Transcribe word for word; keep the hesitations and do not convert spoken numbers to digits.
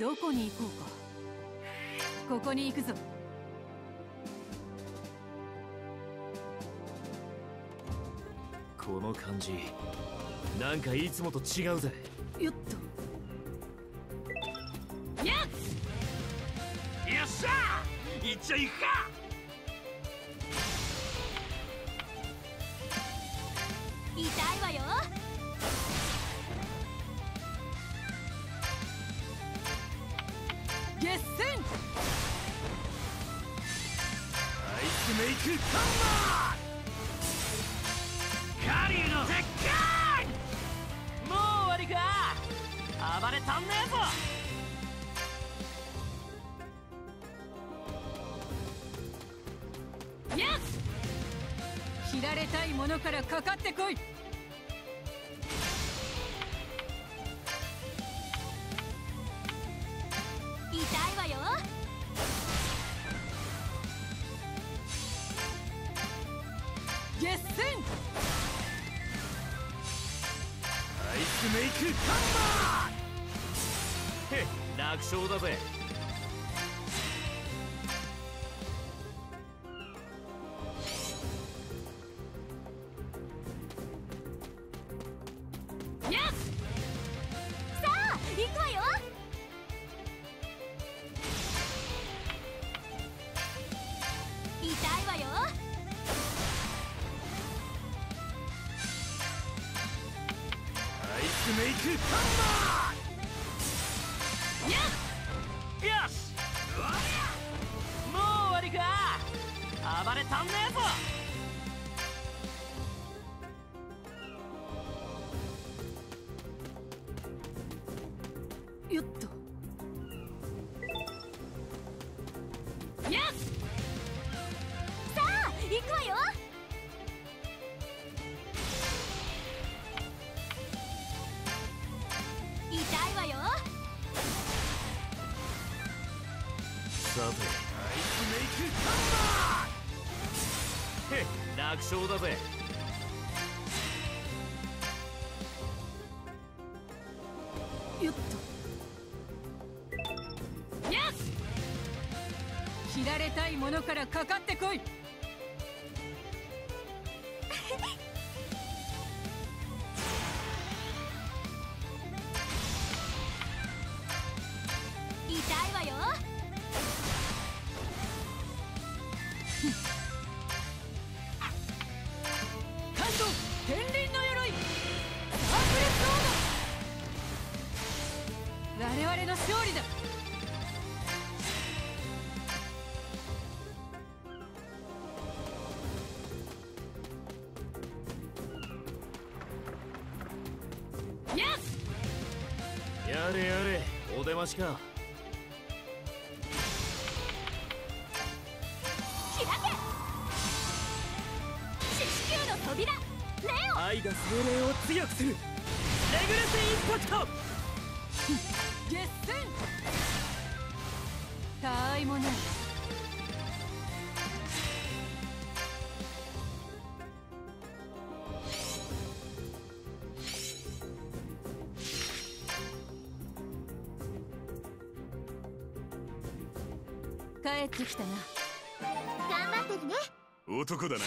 どこに行こうか。ここに行くぞ。この感じ、なんかいつもと違うぜ。よっと。やっ。よっしゃー。行っちゃいくか。痛いわよ。決戦。アイスメイクカンバー。カリーの鉄拳。もう終わりか。暴れたんねえぞ。よし。切られたいものからかかってこい。楽勝だぜ。よし。さあ行くわよ。痛いわよ。アイスメイクカンバー。暴れたんねえぞ。よっと。よし。さあ行くわよ。痛いわよ。さて、アイスメイクカンバー。楽勝だぜ。よっと。よし。切られたいものからかかってこい。やれやれ、お出ましか。開け。四季球の扉。レオ。愛が精霊を強くする。レグレスインパクト。決戦。たあいもない。帰ってきたな。頑張ってるね。男だな。